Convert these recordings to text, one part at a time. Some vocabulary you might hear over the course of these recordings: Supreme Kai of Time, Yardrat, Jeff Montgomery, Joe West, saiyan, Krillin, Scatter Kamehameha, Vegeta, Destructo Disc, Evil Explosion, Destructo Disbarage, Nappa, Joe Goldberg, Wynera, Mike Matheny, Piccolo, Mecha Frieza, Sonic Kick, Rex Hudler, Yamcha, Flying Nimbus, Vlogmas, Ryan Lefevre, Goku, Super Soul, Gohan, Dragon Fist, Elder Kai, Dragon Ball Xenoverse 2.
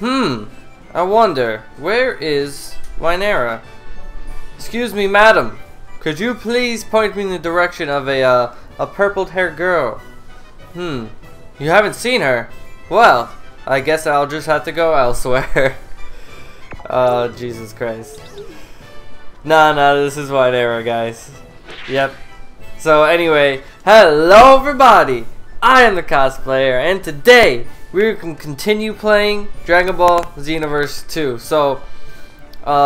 I wonder, where is Wynera? Excuse me, madam. Could you please point me in the direction of a purple-haired girl? You haven't seen her? Well, I guess I'll just have to go elsewhere. Oh, Jesus Christ. Nah, this is Wynera, guys. Yep. So anyway, hello everybody! I am the cosplayer, and today we can continue playing Dragon Ball Xenoverse 2. So,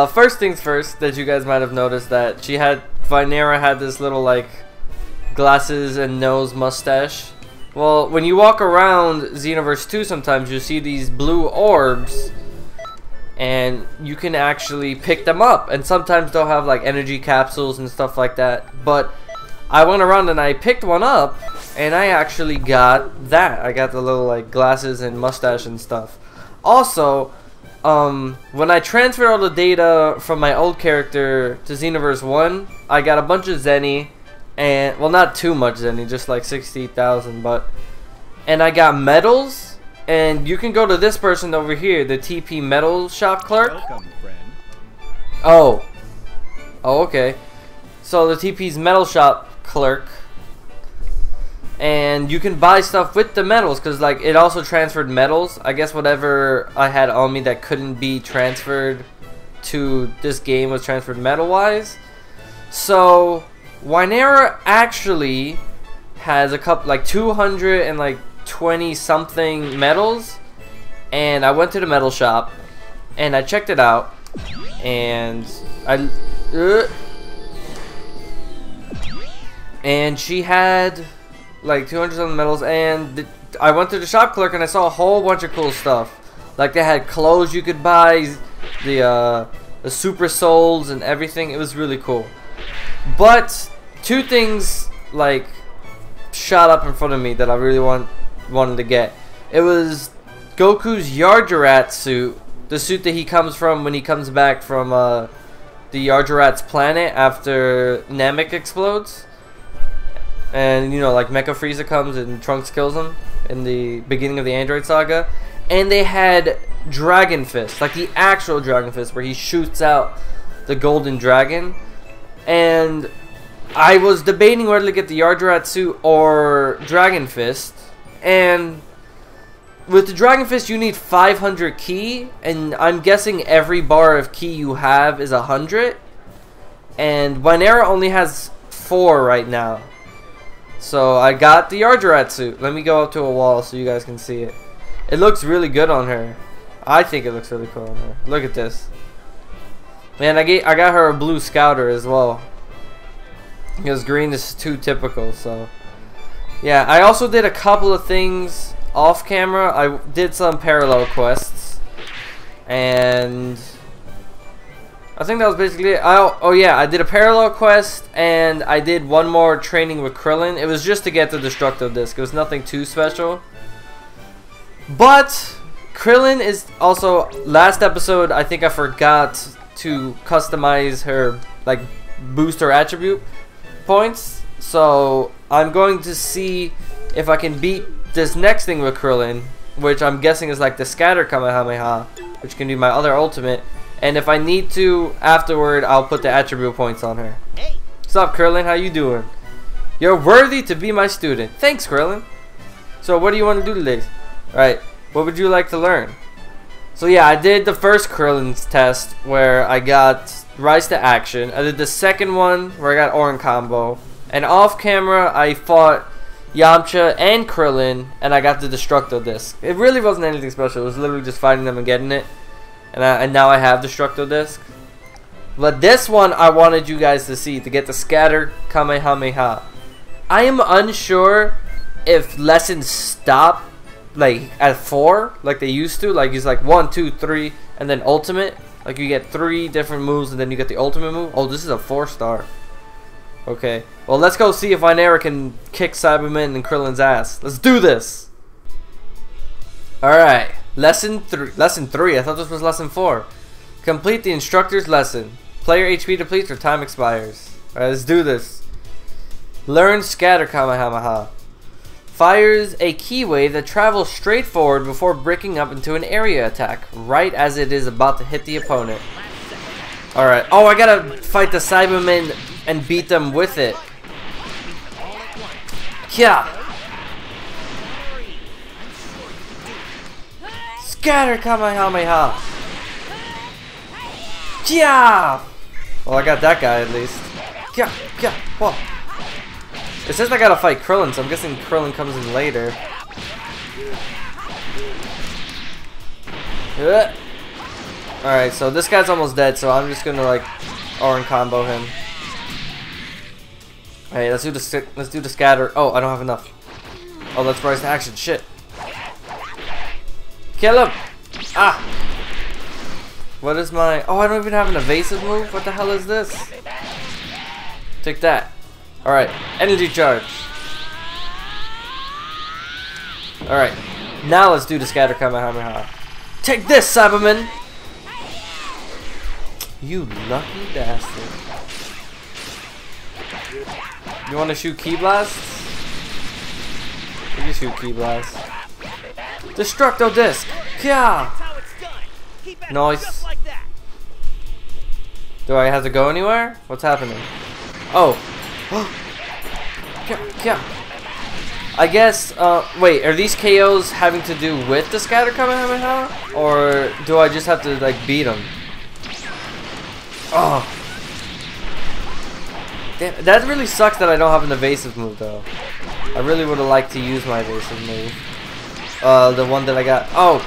first things first, that you guys might have noticed that she had, Wynera had this little like glasses and nose mustache. Well, when you walk around Xenoverse 2 sometimes you see these blue orbs and you can actually pick them up, and sometimes they'll have like energy capsules and stuff like that. But I went around and I picked one up and I actually got that. I got the little like glasses and mustache and stuff. Also, when I transferred all the data from my old character to Xenoverse 1, I got a bunch of Zenny, and well, not too much Zenny, just like 60,000, and I got medals, and you can go to this person over here, the TP Metal Shop Clerk. Welcome, friend. Oh, okay. So the TP's Metal Shop Clerk, and you can buy stuff with the medals, because like it also transferred medals. I guess whatever I had on me that couldn't be transferred to this game was transferred metal wise. So Wynera actually has a couple, like 220 something medals, and I went to the metal shop and I checked it out, and and she had like 200 something medals, and I went to the shop clerk and I saw a whole bunch of cool stuff. Like they had clothes you could buy, the super souls and everything. It was really cool. But two things like shot up in front of me that I really wanted to get. It was Goku's Yardrat suit, the suit that he comes from when he comes back from the Yardrat's planet after Namek explodes. And, you know, like Mecha Frieza comes and Trunks kills him in the beginning of the Android Saga. And they had Dragon Fist, like the actual Dragon Fist, where he shoots out the golden dragon. And I was debating whether to get the Yardrat suit or Dragon Fist. And with the Dragon Fist, you need 500 ki. And I'm guessing every bar of ki you have is 100. And Wynera only has 4 right now. So I got the Yardrat suit. Let me go up to a wall so you guys can see it. It looks really good on her. I think it looks really cool on her. Look at this. Man, I got her a blue scouter as well, because green is too typical. So yeah, I also did a couple of things off camera. I did some parallel quests, and I think that was basically it. Oh yeah, I did a parallel quest, and I did one more training with Krillin. It was just to get the Destructo Disc. It was nothing too special. But Krillin is also, last episode I think I forgot to customize her, like boost her attribute points. So I'm going to see if I can beat this next thing with Krillin, which I'm guessing is like the Scatter Kamehameha, which can be my other ultimate. And if I need to, afterward, I'll put the attribute points on her. Hey. What's up, Krillin? How you doing? You're worthy to be my student. Thanks, Krillin. So what do you want to do today? Alright, what would you like to learn? So yeah, I did the first Krillin's test where I got Rise to Action. I did the second one where I got Oran Combo. And off camera, I fought Yamcha and Krillin, and I got the Destructo Disc. It really wasn't anything special. It was literally just fighting them and getting it. And now I have Destructo Disc. But this one I wanted you guys to see, to get the Scatter Kamehameha. I am unsure if lessons stop like at 4 like they used to. Like it's like 1, 2, 3 and then ultimate. Like you get 3 different moves and then you get the ultimate move. Oh, this is a 4-star. Okay. Well, let's go see if Wynera can kick Cyberman and Krillin's ass. Let's do this. Alright. Lesson 3. I thought this was lesson 4. Complete the instructor's lesson. Player HP depletes or time expires. Alright, let's do this. Learn Scatter Kamehameha. fires a keyway that travels straight forward before breaking up into an area attack, right as it is about to hit the opponent. Alright. Oh, I gotta fight the Cybermen and beat them with it. Yeah. Scatter Kamehameha! Yeah! Well, I got that guy at least. Yeah, yeah, whoa. It says I gotta fight Krillin, so I'm guessing Krillin comes in later. Alright, so this guy's almost dead, so I'm just gonna like Oran combo him. Alright, let's do the scatter. Oh, I don't have enough. Oh, let's rise to action. Shit. Kill him! Ah! What is my... Oh, I don't even have an evasive move? What the hell is this? Take that. Alright. Energy charge. Alright. Now let's do the Scatter Kamehameha. Take this, Cyberman! You lucky bastard. You want to shoot Ki Blasts? You can shoot Ki Blasts. Destructo Disc! Yeah! Nice. Do I have to go anywhere? What's happening? Oh. I guess, wait, are these KOs having to do with the Scatter Kamehameha? Or do I just have to, like, beat them? Oh. Damn, that really sucks that I don't have an evasive move, though. I really would have liked to use my evasive move. The one that I got. Oh,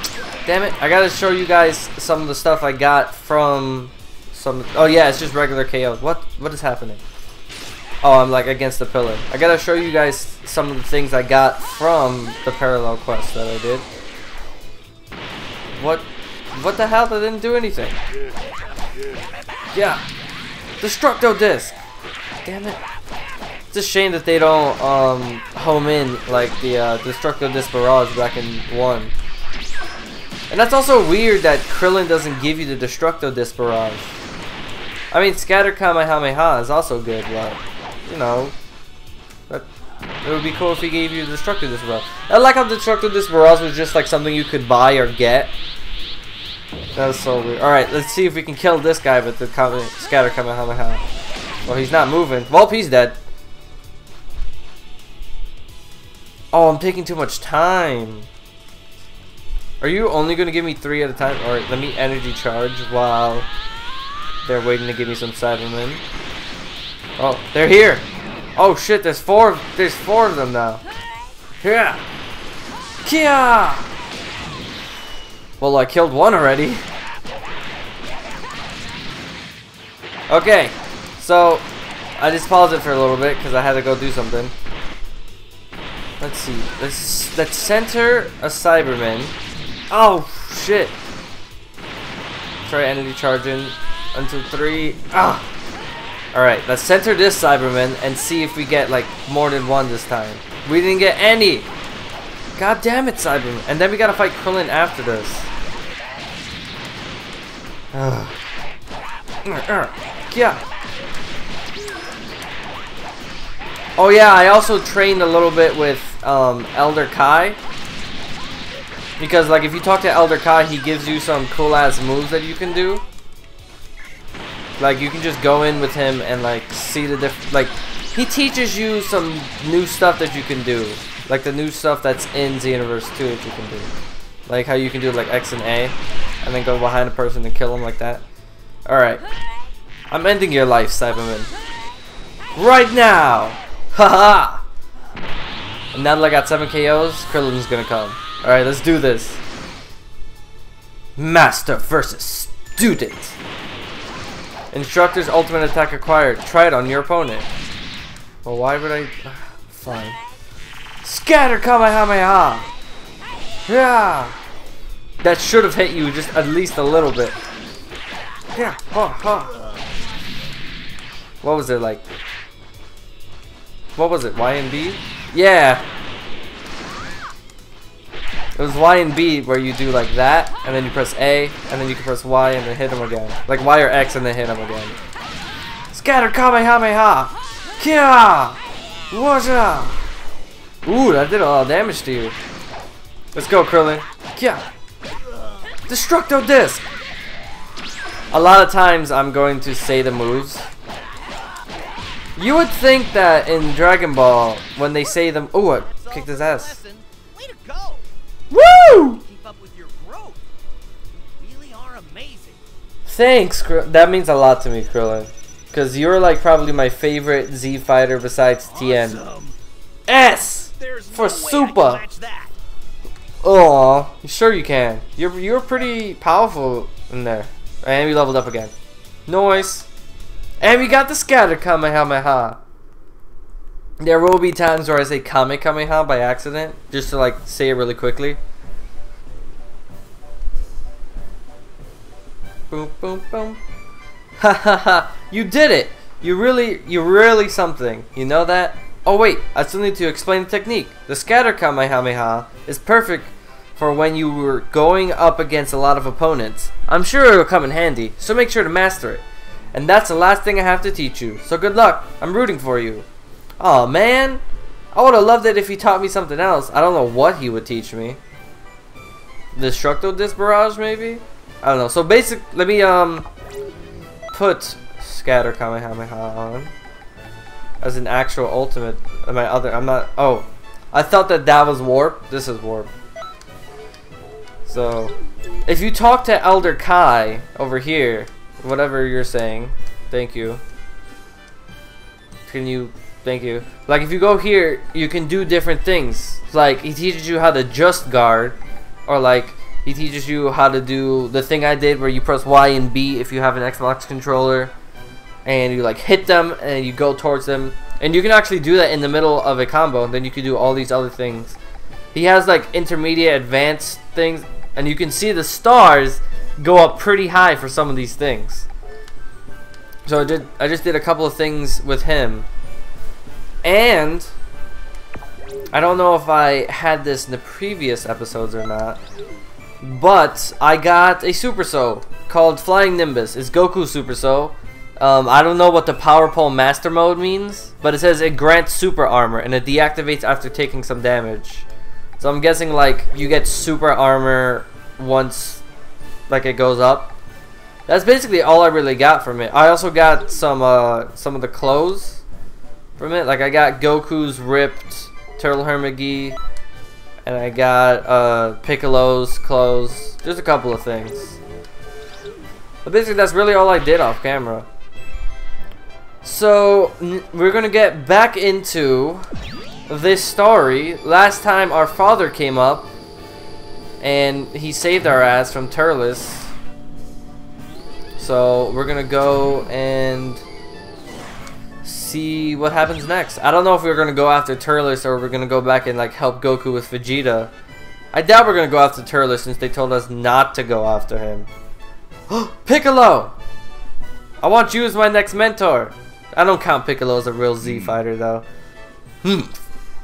damn it. I gotta show you guys some of the stuff I got from some. Oh, yeah, it's just regular KOs. What is happening? Oh, I'm like against the pillar. I gotta show you guys some of the things I got from the parallel quest that I did. What the hell? I didn't do anything. Yeah. Destructo Disc. Damn it. It's a shame that they don't home in like the Destructo Disbarage back in 1. And that's also weird that Krillin doesn't give you the Destructo Disbarage. I mean, Scatter Kamehameha is also good, but you know, it would be cool if he gave you the Destructo Disbarage. I like how Destructo Disbarage was just like something you could buy or get. That was so weird. Alright, let's see if we can kill this guy with the Scatter Kamehameha. Well, he's not moving. Well, he's dead. Oh, I'm taking too much time. Are you only going to give me 3 at a time? Alright, let me energy charge while they're waiting to give me some Cybermen. Oh, they're here. Oh shit, there's four of them now. Yeah. Kia! Well, I killed one already. Okay, so I just paused it for a little bit because I had to go do something. Let's see. Let's center a Cyberman. Oh shit! Try energy charging until 3. Ah. All right. Let's center this Cyberman and see if we get like more than one this time. We didn't get any. God damn it, Cyberman! And then we gotta fight Krillin after this. Yeah. Oh yeah, I also trained a little bit with Elder Kai, because like if you talk to Elder Kai, he gives you some cool ass moves that you can do. Like you can just go in with him and like see the different, like he teaches you some new stuff that you can do, like the new stuff that's in Xenoverse 2 that you can do, like how you can do like X and A, and then go behind a person and kill him like that. All right, I'm ending your life, Cyberman, right now. Haha! And now that I got 7 KOs, Krillin's gonna come. Alright, let's do this. Master versus student. Instructor's ultimate attack acquired. Try it on your opponent. Well, why would I... Fine. Scatter Kamehameha! Yeah! That should have hit you just at least a little bit. Yeah, What was it like? What was it? Y and B? Yeah. It was Y and B where you do like that, and then you press A, and then you can press Y and then hit him again. Like Y or X and then hit him again. Scatter Kamehameha! Kia! Waja! Ooh, that did a lot of damage to you. Let's go, Krillin. Yeah. Destructo Disc! A lot of times I'm going to say the moves. You would think that in Dragon Ball, when they say them... Ooh, I kicked his ass. Way to go. Woo! Keep up with your growth. You really are amazing. Thanks, Krillin. That means a lot to me, Krillin. Because you're like probably my favorite Z fighter besides TN. Awesome. S! There's for no Super! Oh, sure you can. You're pretty powerful in there. And we leveled up again. Noise. And we got the Scatter Kamehameha. There will be times where I say Kamehameha by accident, just to like say it really quickly. Boom, boom, boom. Ha ha ha! You did it. You really something. You know that? Oh wait, I still need to explain the technique. The Scatter Kamehameha is perfect for when you were going up against a lot of opponents. I'm sure it'll come in handy, so make sure to master it. And that's the last thing I have to teach you, so good luck. I'm rooting for you. Aw, man. I would have loved it if he taught me something else. I don't know what he would teach me. Destructo Disbarage, maybe? I don't know. So basically, let me put Scatter Kamehameha on as an actual ultimate. Oh, I thought that was warp. This is warp. So, if you talk to Elder Kai over here, whatever you're saying, thank you. Thank you. Like, if you go here, you can do different things. Like, he teaches you how to just guard, or like, he teaches you how to do the thing I did where you press Y and B if you have an Xbox controller, and you like hit them and you go towards them, and you can actually do that in the middle of a combo. Then you can do all these other things. He has like intermediate, advanced things, and you can see the stars go up pretty high for some of these things. So I just did a couple of things with him, and I don't know if I had this in the previous episodes or not, but I got a Super Soul called Flying Nimbus. It's Goku Super Soul. I don't know what the Power Pole Master Mode means, but it says it grants super armor and it deactivates after taking some damage. So I'm guessing like you get super armor once like it goes up. That's basically all I really got from it. I also got some of the clothes from it. Like I got Goku's ripped Turtle Hermit Gi, and I got Piccolo's clothes. Just a couple of things. But basically that's really all I did off camera. So we're gonna get back into this story. Last time our father came up and he saved our ass from Turles. So we're gonna go and see what happens next. I don't know if we're gonna go after Turles or we're gonna go back and like help Goku with Vegeta. I doubt we're gonna go after Turles since they told us not to go after him. Piccolo! I want you as my next mentor. I don't count Piccolo as a real Z fighter though.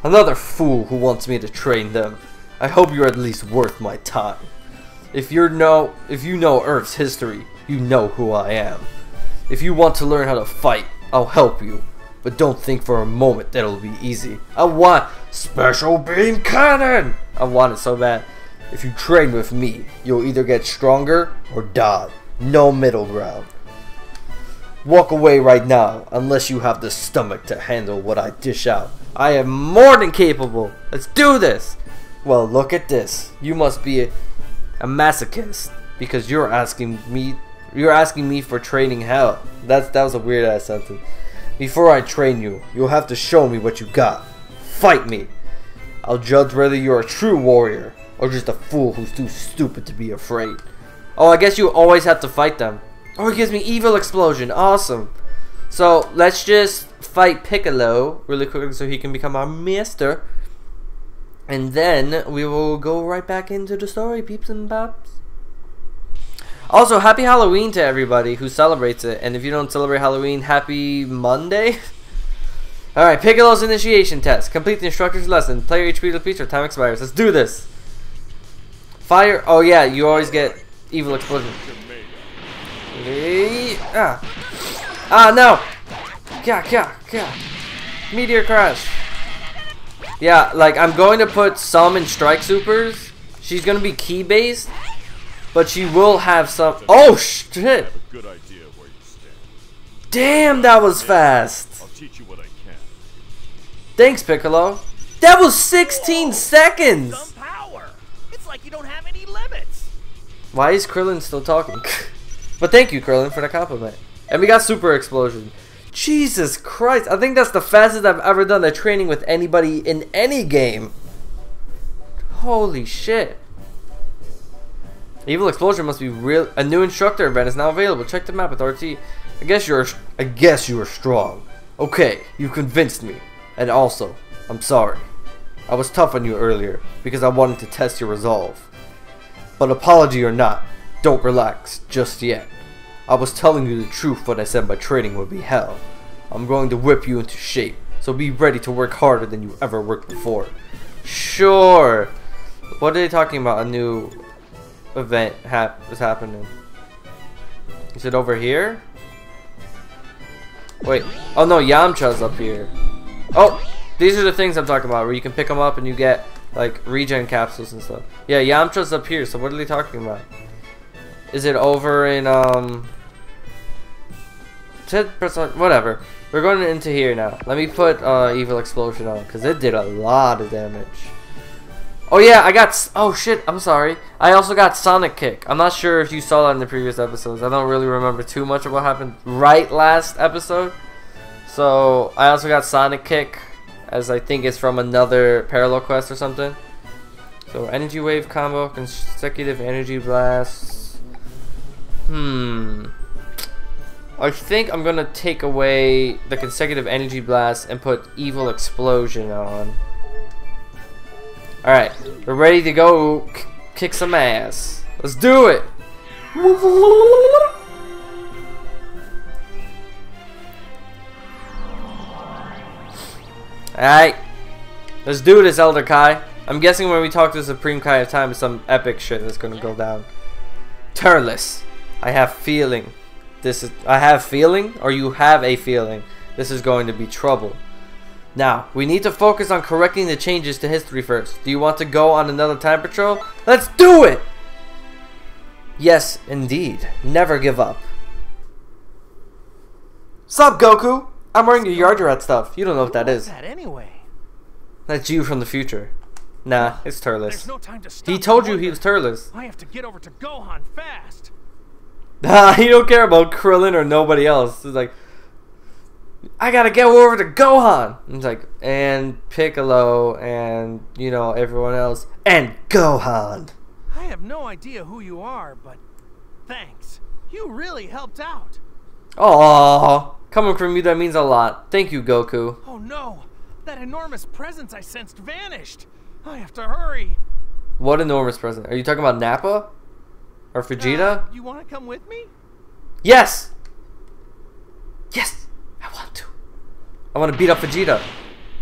Another fool who wants me to train them. I hope you're at least worth my time. If you know Earth's history, you know who I am. If you want to learn how to fight, I'll help you. But don't think for a moment that it'll be easy. I want special beam cannon! I want it so bad. If you train with me, you'll either get stronger or die. No middle ground. Walk away right now, unless you have the stomach to handle what I dish out. I am more than capable. Let's do this! Well, look at this. You must be a masochist because you're asking me for training hell. That was a weird ass sentence. Before I train you, you'll have to show me what you got. Fight me. I'll judge whether you're a true warrior or just a fool who's too stupid to be afraid. Oh, I guess you always have to fight them. Oh, it gives me evil explosion. Awesome. So let's just fight Piccolo really quickly so he can become our master. And then we will go right back into the story, peeps and pops. Also, happy Halloween to everybody who celebrates it. And if you don't celebrate Halloween, happy Monday. Alright, Piccolo's initiation test. Complete the instructor's lesson. Player HP depletes or time expires. Let's do this. Fire. Oh, yeah, you always get evil explosion. Ah, no. Meteor crash. Yeah, like I'm going to put some in Strike Supers. She's going to be key based, but she will have some. Oh shit! Damn, that was fast. Thanks, Piccolo. That was 16 seconds. Some power. It's like you don't have any limits. Why is Krillin still talking? But thank you, Krillin, for the compliment. And we got Super Explosion. Jesus Christ. I think that's the fastest I've ever done the training with anybody in any game. Holy shit. Evil Explosion must be real. A new instructor event is now available. Check the map with RT. I guess you are strong. Okay, you convinced me. And also, I'm sorry. I was tough on you earlier because I wanted to test your resolve. But apology or not, don't relax just yet. I was telling you the truth when I said my training would be hell. I'm going to whip you into shape, so be ready to work harder than you ever worked before. Sure. What are they talking about? A new event is happening. Is it over here? Wait. Oh no, Yamcha's up here. Oh, these are the things I'm talking about where you can pick them up and you get like regen capsules and stuff. Yeah, Yamcha's up here, so what are they talking about? Is it over in, 10%, whatever. We're going into here now. Let me put, Evil Explosion on, because it did a lot of damage. Oh, yeah, I got, oh, shit, I'm sorry. I also got Sonic Kick. I'm not sure if you saw that in the previous episodes. I don't really remember too much of what happened right last episode. So, I also got Sonic Kick, as I think it's from another Parallel Quest or something. So, Energy Wave combo, consecutive Energy Blasts. I think I'm gonna take away the consecutive energy blast and put Evil Explosion on. Alright, we're ready to go kick some ass. Let's do it! Alright, let's do this, Elder Kai. I'm guessing when we talk to the Supreme Kai of Time, some epic shit that's gonna go down. Turles. I have feeling. I have feeling, or you have a feeling. This is going to be trouble. Now, we need to focus on correcting the changes to history first. Do you want to go on another time patrol? Let's do it! Yes, indeed. Never give up. Sup, Goku? I'm wearing your Yardrat stuff. You don't know what that is. That anyway? That's you from the future. Nah, it's Turles. No, he told you he was Turles. I have to get over to Gohan fast. He don't care about Krillin or nobody else. He's like, I gotta get over to Gohan. He's like, and Piccolo and, you know, everyone else. And Gohan. I have no idea who you are, but thanks. You really helped out. Aww. Coming from you, that means a lot. Thank you, Goku. Oh no. That enormous presence I sensed vanished. I have to hurry. What enormous presence? Are you talking about Nappa? Or Vegeta? You want to come with me? Yes! Yes! I want to. I want to beat up Vegeta.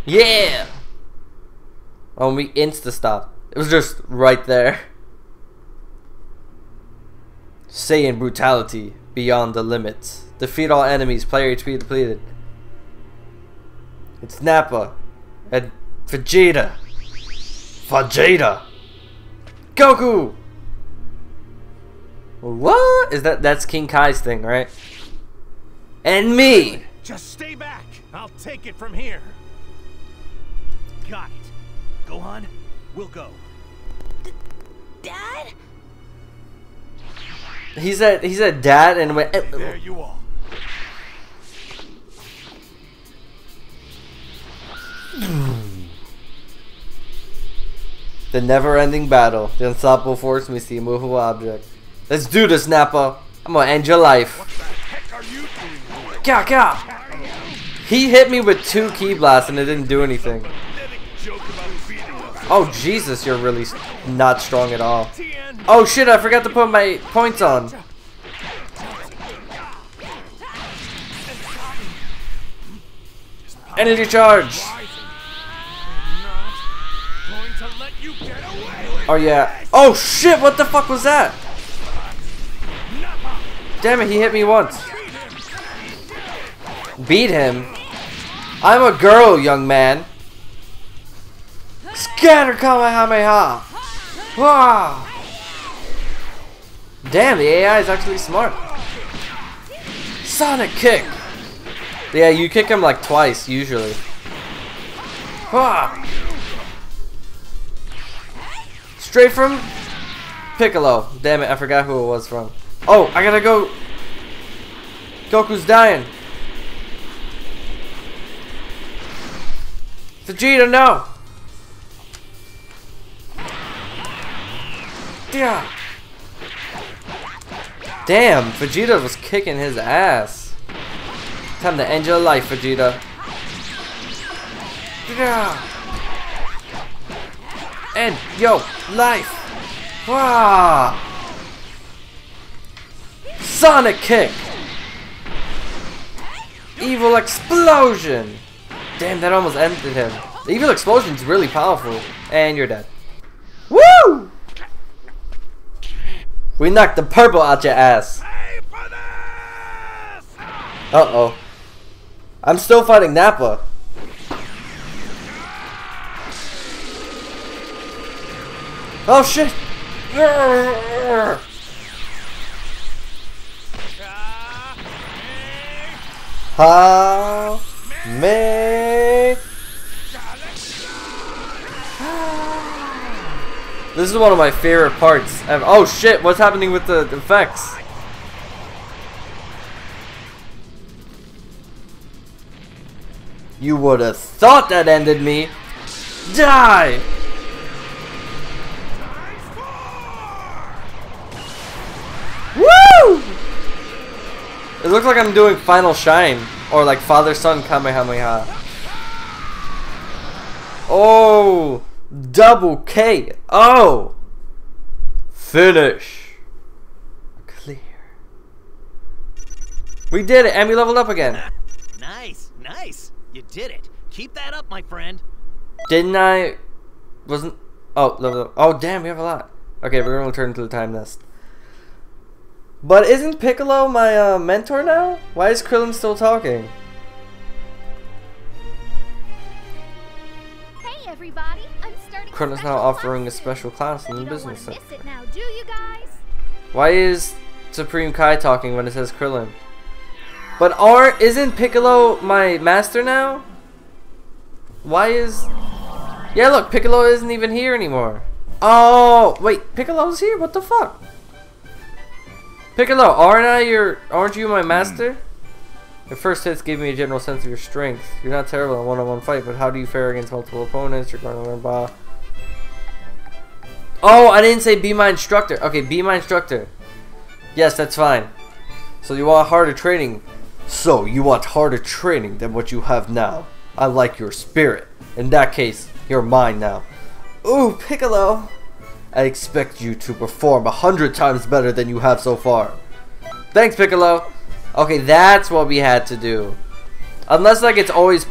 Yeah! Oh, and we insta-stopped. It was just right there. Saiyan brutality beyond the limits. Defeat all enemies. Player HP depleted. It's Nappa. And Vegeta. Vegeta! Goku! What is that? That's King Kai's thing, right? And me. Just stay back. I'll take it from here. Got it. Gohan, we'll go. Dad? He said Dad and went. Hey, there you are. The never-ending battle. The unstoppable force meets the immovable object. Let's do this, Nappa. I'm gonna end your life. What the heck are you doing? He hit me with 2 ki blasts and it didn't do anything. Oh Jesus, you're really not strong at all. Oh shit, I forgot to put my points on. Energy charge. Oh yeah. Oh shit, what the fuck was that? Damn it, he hit me once. Beat him. I'm a girl, young man. Scatter Kamehameha! Wow! Damn, the AI is actually smart. Sonic kick! Yeah, you kick him like twice, usually. Wow! Straight from Piccolo. Damn it, I forgot who it was from. Oh, I gotta go. Goku's dying. Vegeta, no! Yeah. Damn, Vegeta was kicking his ass. Time to end your life, Vegeta. Yeah. End yo life. Wow. Sonic kick. Evil explosion. Damn, that almost ended him. The evil explosion's really powerful. And you're dead. Woo! We knocked the purple out your ass. Uh-oh. I'm still fighting Nappa. Oh shit! How may. This is one of my favorite parts ever. Oh shit, what's happening with the effects? You would have thought that ended me. Die! Woo! It looks like I'm doing Final Shine or like Father-Son Kamehameha. Oh! Double K. Oh! Finish. Clear. We did it, and we leveled up again. Nice, nice. You did it. Keep that up, my friend. Didn't I? Wasn't? Oh, level up. Oh, damn, we have a lot. Okay, we're gonna return to the time nest. But isn't Piccolo my mentor now? Why is Krillin still talking? Hey, everybody. Krillin is now offering a special class in the business sector. Now, do you guys? Why is Supreme Kai talking when it says Krillin? But isn't Piccolo my master now? Why is... Yeah, look, Piccolo isn't even here anymore. Oh, wait, Piccolo's here? What the fuck? Piccolo, aren't you my master? Your first hits gave me a general sense of your strength. You're not terrible in one-on-one fight, but how do you fare against multiple opponents? You're going to learn blah. Oh, I didn't say be my instructor. Okay, be my instructor. Yes, that's fine. So you want harder training. So you want harder training than what you have now. I like your spirit. In that case, you're mine now. Ooh, Piccolo. I expect you to perform 100 times better than you have so far. Thanks, Piccolo. Okay, that's what we had to do. Unless like it's always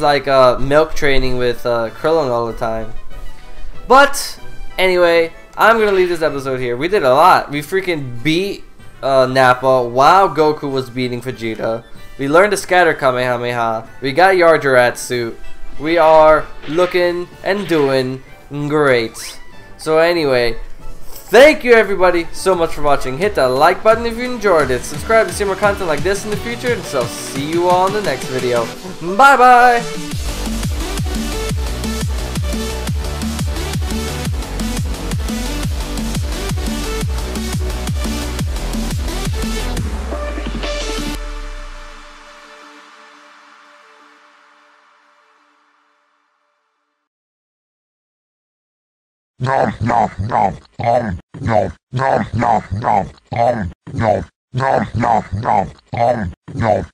like milk training with Krillin all the time. But anyway, I'm gonna leave this episode here. We did a lot. We freaking beat Nappa while Goku was beating Vegeta. We learned to scatter Kamehameha. We got Yardrat's suit. We are looking and doing great. So anyway, thank you everybody so much for watching. Hit that like button if you enjoyed it. Subscribe to see more content like this in the future. And so I'll see you all in the next video. Bye bye! No.